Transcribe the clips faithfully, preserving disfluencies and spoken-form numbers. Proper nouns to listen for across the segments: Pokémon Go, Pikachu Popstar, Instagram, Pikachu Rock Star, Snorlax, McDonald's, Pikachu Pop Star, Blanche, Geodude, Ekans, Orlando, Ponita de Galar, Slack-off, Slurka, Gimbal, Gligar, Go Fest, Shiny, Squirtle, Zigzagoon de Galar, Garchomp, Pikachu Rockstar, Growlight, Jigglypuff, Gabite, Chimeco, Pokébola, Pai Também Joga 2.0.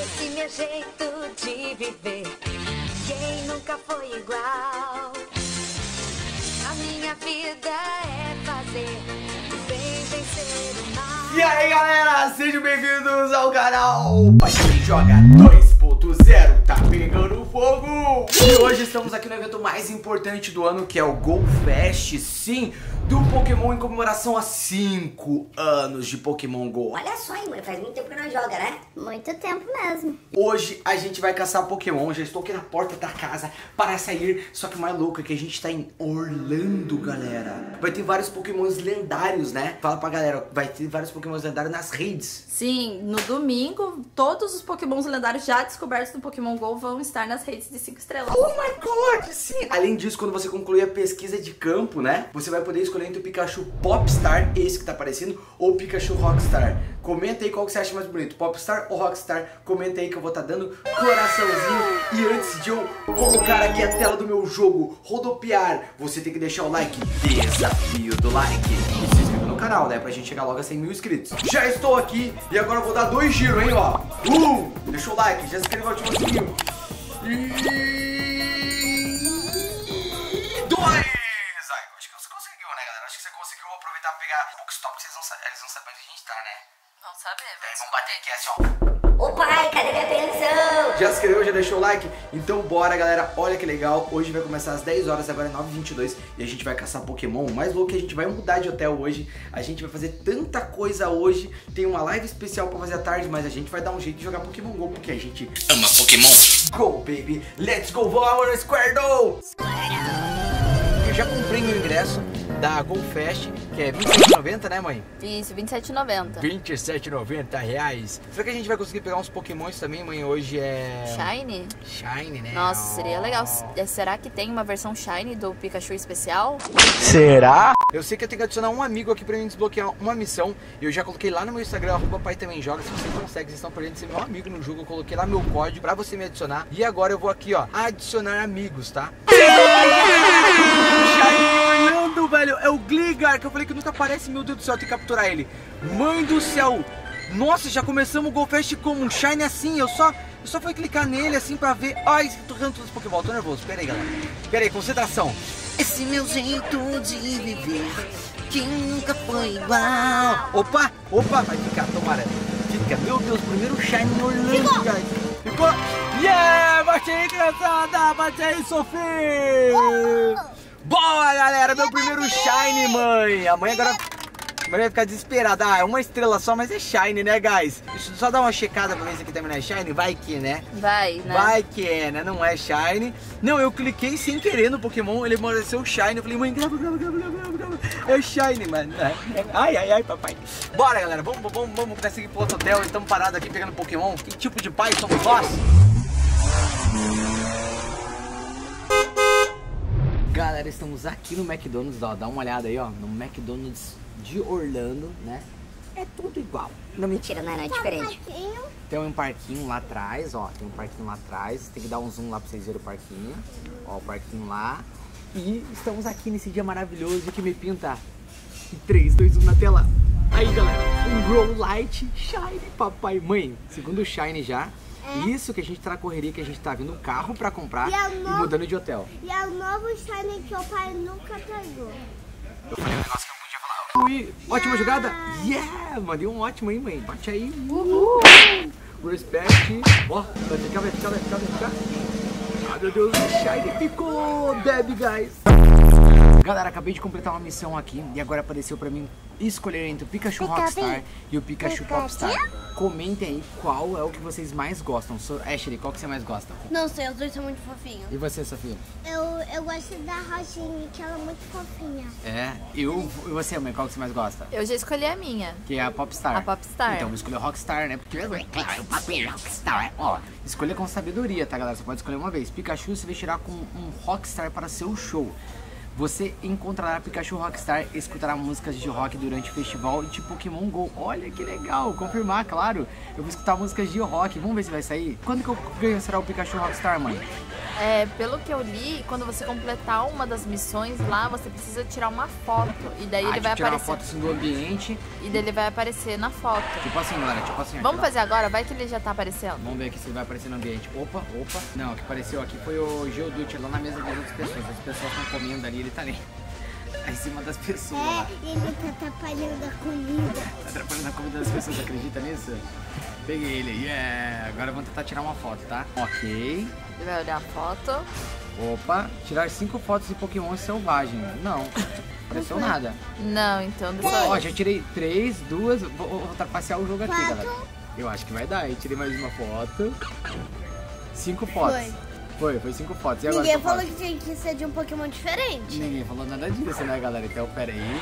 Esse meu jeito de viver, quem nunca foi igual? A minha vida é fazer o bem vencer o mal. E aí galera, sejam bem-vindos ao canal Pai Também Joga dois ponto zero, tá pegando fogo! E hoje estamos aqui no evento mais importante do ano, que é o Go Fest, sim, do Pokémon, em comemoração a cinco anos de Pokémon Go. Olha só, hein, mãe, faz muito tempo que não joga, né? Muito tempo mesmo. Hoje a gente vai caçar Pokémon, já estou aqui na porta da casa para sair, só que o mais louco é que a gente está em Orlando, galera. Vai ter vários Pokémons lendários, né? Fala pra galera, vai ter vários Pokémons lendários nas redes. Sim, no domingo, todos os Pokémons lendários já descobertos do Pokémon Go vão estar nas redes de cinco estrelas. Oh my god, sim! Além disso, quando você concluir a pesquisa de campo, né, você vai poder escolher entre o Pikachu Popstar, esse que tá aparecendo, ou o Pikachu Rockstar. Comenta aí qual que você acha mais bonito, Popstar ou Rockstar. Comenta aí que eu vou estar tá dando coraçãozinho. E antes de eu colocar aqui a tela do meu jogo rodopiar, você tem que deixar o like, desafio do like, e se inscrever no canal, né, pra gente chegar logo a cem mil inscritos. Já estou aqui e agora eu vou dar dois giros, hein, ó. Um, deixa o like, já se inscreveu, ativa o sininho. E... dois! Ô pai, cadê minha pensão? Já se inscreveu, já deixou o like? Então bora galera, olha que legal. Hoje vai começar às dez horas, agora é nove e vinte e dois. E a gente vai caçar Pokémon. O mais louco é que a gente vai mudar de hotel hoje. A gente vai fazer tanta coisa hoje. Tem uma live especial pra fazer à tarde, mas a gente vai dar um jeito de jogar Pokémon Go, porque a gente ama Pokémon Go, baby. Let's go, vamos no Squirtle! Eu já comprei meu ingresso da Go Fest, que é vinte e sete reais e noventa centavos, né, mãe? Isso, vinte e sete reais e noventa centavos. vinte e sete reais e noventa centavos. Será que a gente vai conseguir pegar uns Pokémons também, mãe? Hoje é... Shiny? Shiny, né? Nossa, seria legal. Será que tem uma versão Shiny do Pikachu especial? Será? Eu sei que eu tenho que adicionar um amigo aqui pra mim desbloquear uma missão. Eu já coloquei lá no meu Instagram, arroba Pai Também Joga. Se você consegue, vocês estão podendo ser meu amigo no jogo. Eu coloquei lá meu código pra você me adicionar. E agora eu vou aqui, ó, adicionar amigos, tá? Velho, é o Gligar, que eu falei que nunca aparece, meu Deus do céu, tem que capturar ele. Mãe do céu, nossa, já começamos o Go Fest com um Shiny assim, eu só, eu só fui clicar nele assim pra ver. Ai, tô jogando todos os Pokémon, tô nervoso, pera aí galera, pera aí, concentração. Esse meu jeito de viver, que nunca foi igual. Opa, opa, vai ficar, tomara, fica, meu Deus, primeiro Shiny no Orlando, guys. Ficou, yeah, bate aí criançada, bate aí Sofia. Boa, galera! Meu primeiro Shiny, mãe! A mãe agora a mãe vai ficar desesperada. Ah, é uma estrela só, mas é Shiny, né, guys? Deixa eu só dar uma checada pra ver se aqui também não é Shiny. Vai que, né? Vai, né? Vai que é, né? Não é Shiny. Não, eu cliquei sem querer no Pokémon, ele apareceu Shiny. Eu falei, mãe, grava, grava, grava, grava, grava. É Shiny, mano. Ai, ai, ai, papai. Bora, galera. Vamos, vamos, vamos conseguir pro outro hotel. Estamos parados aqui pegando Pokémon. Que tipo de pai somos nós? Galera, estamos aqui no McDonald's, ó, dá uma olhada aí, ó, no McDonald's de Orlando, né? É tudo igual. Não, mentira, não é, não é diferente. Tem um parquinho lá atrás, ó, tem um parquinho lá atrás, tem que dar um zoom lá pra vocês verem o parquinho, ó, o parquinho lá. E estamos aqui nesse dia maravilhoso que me pinta. E três, dois, um na tela. Aí, galera, um Growlight Shiny, papai e mãe, segundo Shiny já. Isso que a gente tá na correria, que a gente tá vindo no carro pra comprar e, novo, e mudando de hotel. E é o novo Shiny que o pai nunca pegou. Eu falei um negócio que eu não podia falar. Ui, yeah. Ótima jogada. Yeah, mandei um ótimo aí, mãe. Bate aí. Uhul. Respect. Ó, vai ficar, vai ficar, vai ficar, vai ficar. Ah, meu Deus, o Shiny ficou. Bebe, guys. Galera, acabei de completar uma missão aqui e agora apareceu pra mim escolher entre o Pikachu Rockstar e o Pikachu Popstar. Comentem aí qual é o que vocês mais gostam. So, Ashley, qual que você mais gosta? Não sei, os dois são muito fofinhos. E você, Sofia? Eu, eu gosto da Rosinha, que ela é muito fofinha. É? Eu, e você, mãe, qual que você mais gosta? Eu já escolhi a minha. Que é a Popstar. A Popstar. Então, eu escolhi o Rockstar, né? Porque eu escolhi o Rockstar. Ó, escolha com sabedoria, tá, galera? Você pode escolher uma vez. Pikachu se vestirá com um Rockstar para seu show. Você encontrará Pikachu Rockstar e escutará músicas de rock durante o festival de Pokémon Go. Olha que legal, confirmar, claro. Eu vou escutar músicas de rock, vamos ver se vai sair. Quando que eu ganho será o Pikachu Rockstar, mãe? É, pelo que eu li, quando você completar uma das missões lá, você precisa tirar uma foto. E daí ah, ele vai tirar aparecer. Uma foto assim, do ambiente. E daí ele vai aparecer na foto. Tipo assim, agora, tipo assim. Vamos fazer lá. Agora, vai que ele já tá aparecendo. Vamos ver aqui se ele vai aparecer no ambiente. Opa, opa. Não, o que apareceu aqui foi o Geodude lá na mesa das outras pessoas. As pessoas estão comendo ali, ele tá ali. Em cima das pessoas. É, ele tá atrapalhando a comida. Tá atrapalhando a comida das pessoas, acredita nisso? Peguei ele, yeah! Agora vamos tentar tirar uma foto, tá? Ok. Ele vai olhar a foto. Opa, tirar cinco fotos de Pokémon selvagem. Não, apareceu nada. Não, então... Ó, oh, já tirei três, duas, vou, vou trapacear o jogo aqui, Quatro. galera. Eu acho que vai dar, eu tirei mais uma foto. Cinco fotos. Foi. Foi, foi cinco fotos. E agora ninguém falou foto? que tinha que ser de um Pokémon diferente. Ninguém falou nada disso, né, galera? Então, pera aí.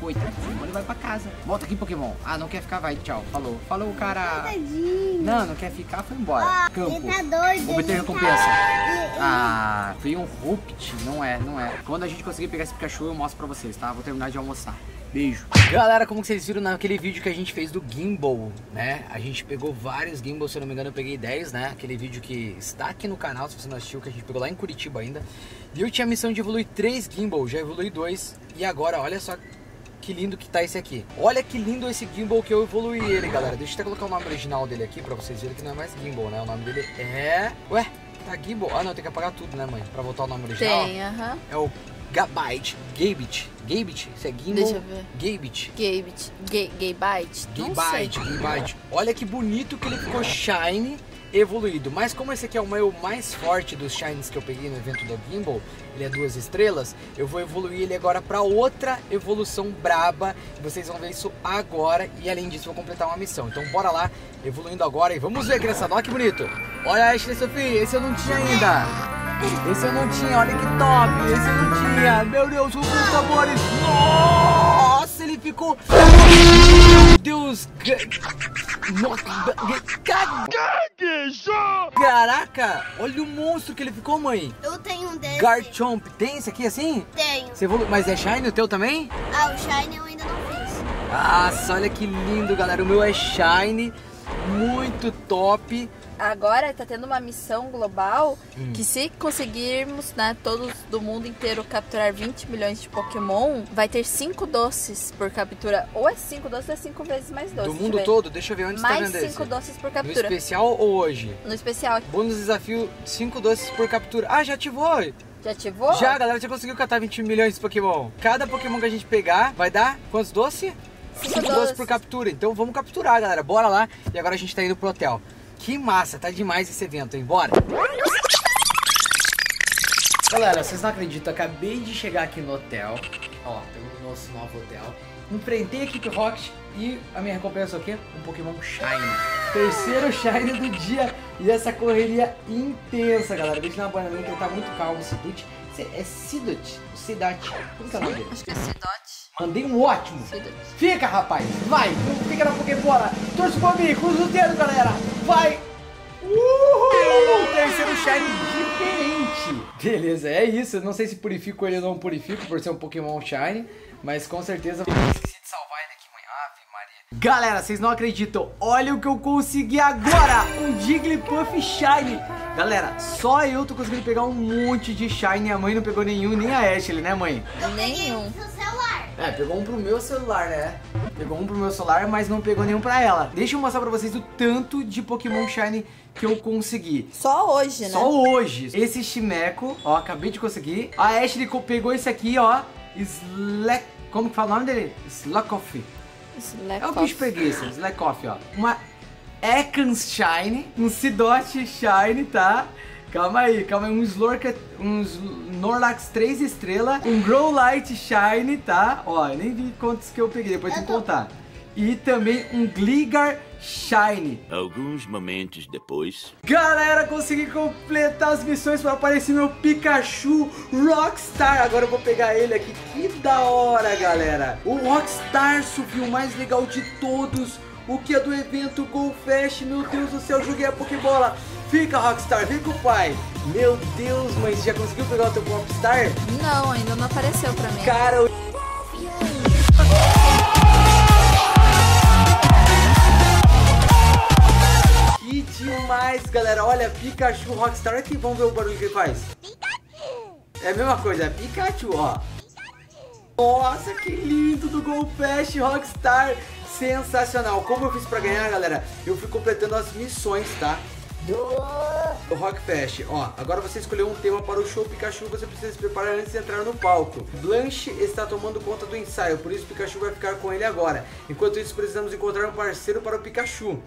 Coitado, ele vai pra casa. Volta aqui, Pokémon. Ah, não quer ficar, vai. Tchau. Falou. Falou, cara. Tadinho. Não, não quer ficar, foi embora. Ah, Campo. Ele tá doido. Obter recompensa. Tá... Ah, foi um Rupt. Não é, não é. Quando a gente conseguir pegar esse Pikachu, eu mostro pra vocês, tá? Vou terminar de almoçar. Beijo. Galera, como vocês viram naquele vídeo que a gente fez do Gimbal, né? A gente pegou vários Gimbal, se eu não me engano eu peguei dez, né? Aquele vídeo que está aqui no canal, se você não assistiu, que a gente pegou lá em Curitiba ainda. E eu tinha a missão de evoluir três Gimbal, já evolui dois. E agora, olha só que lindo que tá esse aqui. Olha que lindo esse Gimbal que eu evoluí ele, galera. Deixa eu até colocar o nome original dele aqui pra vocês verem que não é mais Gimbal, né? O nome dele é... Ué, tá Gimbal? Ah não, tem que apagar tudo, né, mãe? Pra voltar o nome original. Tem, aham. Uh-huh. É o... Gabite, Gabite, Gabite, isso é Gimbal? Deixa eu ver. Gabite. Gabite, Gabite, Gabite, Gabite. Olha que bonito que ele ficou Shiny evoluído. Mas como esse aqui é o meu mais forte dos Shines que eu peguei no evento da Gimbal, ele é duas estrelas, eu vou evoluir ele agora para outra evolução braba. Vocês vão ver isso agora e além disso vou completar uma missão. Então bora lá, evoluindo agora e vamos ver, criançada. Olha que bonito. Olha, Ashley Sophie, esse eu não tinha ainda. Esse eu não tinha, olha que top, esse eu não tinha, meu Deus, os sabores, nossa, ele ficou, meu Deus, caraca, olha o monstro que ele ficou, mãe. Eu tenho um desse. Garchomp, tem esse aqui assim? Tenho. Você evolui... Mas é Shiny o teu também? Ah, o Shiny eu ainda não fiz. Nossa, olha que lindo, galera, o meu é Shiny, muito top. Agora tá tendo uma missão global hum. que se conseguirmos, né, todos do mundo inteiro capturar vinte milhões de Pokémon, vai ter cinco doces por captura. Ou é cinco doces ou é cinco vezes mais doces. Do mundo todo? Deixa eu ver onde mais está vendo cinco esse. doces por captura. No especial ou hoje? No especial. Bônus desafio, cinco doces por captura. Ah, já ativou! Já ativou? Já, a galera já conseguiu catar vinte milhões de Pokémon. Cada Pokémon que a gente pegar vai dar quantos doces? cinco doces por captura. Então vamos capturar, galera. Bora lá. E agora a gente tá indo pro hotel. Que massa, tá demais esse evento, hein? Bora! Galera, vocês não acreditam, eu acabei de chegar aqui no hotel. Ó, pelo nosso novo hotel. Enfrentei a equipe Rocket e a minha recompensa é o quê? Um Pokémon Shiny. Terceiro Shiny do dia e essa correria intensa, galera. Deixa na banana que ele tá muito calmo, Sidut. É Sidut? Sidut? Como que é o nome dele? Acho que é Sidut. Mandei um ótimo. Fica, rapaz. Vai. Fica na Pokébola. Torce pra mim. Cruza o dedo, galera. Vai. Uhul. Terceiro Shiny diferente. Beleza, é isso. Eu não sei se purifico ele ou não purifico por ser um Pokémon Shiny, mas com certeza... Eu esqueci de salvar ele aqui, mãe. Ave Maria. Galera, vocês não acreditam. Olha o que eu consegui agora. Um Jigglypuff Shiny. Galera, só eu tô conseguindo pegar um monte de Shiny. A mãe não pegou nenhum, nem a Ashley, né, mãe? Nenhum. É, pegou um pro meu celular, né? Pegou um pro meu celular, mas não pegou nenhum pra ela. Deixa eu mostrar pra vocês o tanto de Pokémon Shiny que eu consegui. Só hoje, né? Só hoje. Esse Chimeco, ó, acabei de conseguir. A Ashley pegou esse aqui, ó. Slack... Como que fala o nome dele? Slack-off. É o bicho preguiça, Slack-off, ó. Uma Ekans Shiny, um Sidote Shiny, tá? Calma aí, calma aí, um Slurka, um Snorlax três estrelas, um Growlight Shiny, tá? Ó, eu nem vi quantos que eu peguei, depois eu tenho que contar. E também um Gligar Shiny. Alguns momentos depois... Galera, consegui completar as missões para aparecer meu Pikachu Rockstar. Agora eu vou pegar ele aqui, que da hora, galera. O Rockstar subiu, o mais legal de todos. O que é do evento Go Fest, meu Deus do céu, joguei a Pokébola. Fica, Rockstar, vem com o pai. Meu Deus, mãe, você já conseguiu pegar o teu Popstar? Não, ainda não apareceu pra mim. Cara, eu... Que demais, galera. Olha, Pikachu Rockstar aqui. Vamos ver o barulho que ele faz. É a mesma coisa, é Pikachu, ó. Nossa, que lindo do Go Fest Rockstar. Sensacional. Como eu fiz pra ganhar, galera? Eu fui completando as missões, tá? Do Rock Fest. Ó, agora você escolheu um tema para o show Pikachu. Você precisa se preparar antes de entrar no palco. Blanche está tomando conta do ensaio, por isso Pikachu vai ficar com ele agora. Enquanto isso, precisamos encontrar um parceiro para o Pikachu.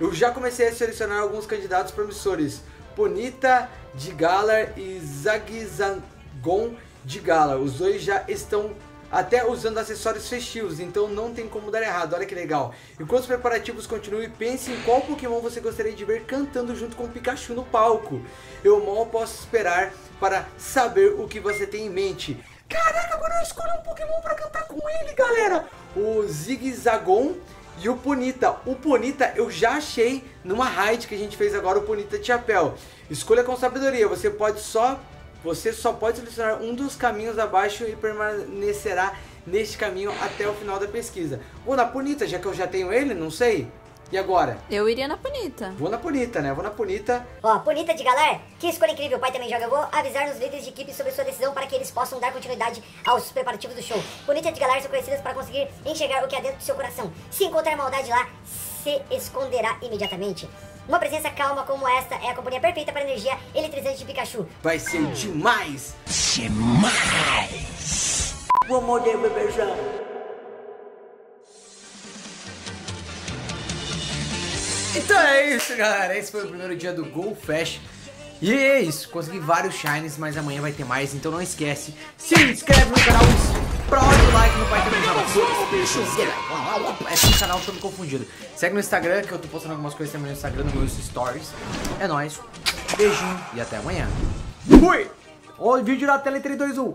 Eu já comecei a selecionar alguns candidatos promissores. Ponita de Galar e Zigzagoon de Galar. Os dois já estão até usando acessórios festivos, então não tem como dar errado, olha que legal. Enquanto os preparativos continuam, pense em qual Pokémon você gostaria de ver cantando junto com o Pikachu no palco. Eu mal posso esperar para saber o que você tem em mente. Caraca, agora eu escolho um Pokémon para cantar com ele, galera. O Zigzagoon e o Ponita. O Ponita eu já achei numa raid que a gente fez agora, o Ponita de chapéu. Escolha com sabedoria, você pode só... Você só pode selecionar um dos caminhos abaixo e permanecerá neste caminho até o final da pesquisa. Vou na Ponita, já que eu já tenho ele, não sei. E agora? Eu iria na Ponita. Vou na Ponita, né? Vou na Ponita. Ó, oh, Ponita de Galar, que escolha incrível. O Pai Também Joga. Eu vou avisar os líderes de equipe sobre sua decisão para que eles possam dar continuidade aos preparativos do show. Ponita de Galar são conhecidas para conseguir enxergar o que há dentro do seu coração. Se encontrar maldade lá, se esconderá imediatamente. Uma presença calma como esta é a companhia perfeita para a energia eletrizante de Pikachu. Vai ser demais! Demais! Vou morder meu beijão. Então é isso, galera. Esse foi o primeiro dia do Go Fest. E é isso. Consegui vários Shines, mas amanhã vai ter mais. Então não esquece. Se inscreve no canal. Explode o like no Pai Também Joga. Esse canal tô me confundido. Segue no Instagram, que eu tô postando algumas coisas também no Instagram, no meu Stories. É nóis. Beijinho e até amanhã. Fui! Olha o vídeo na tela em três, dois, um.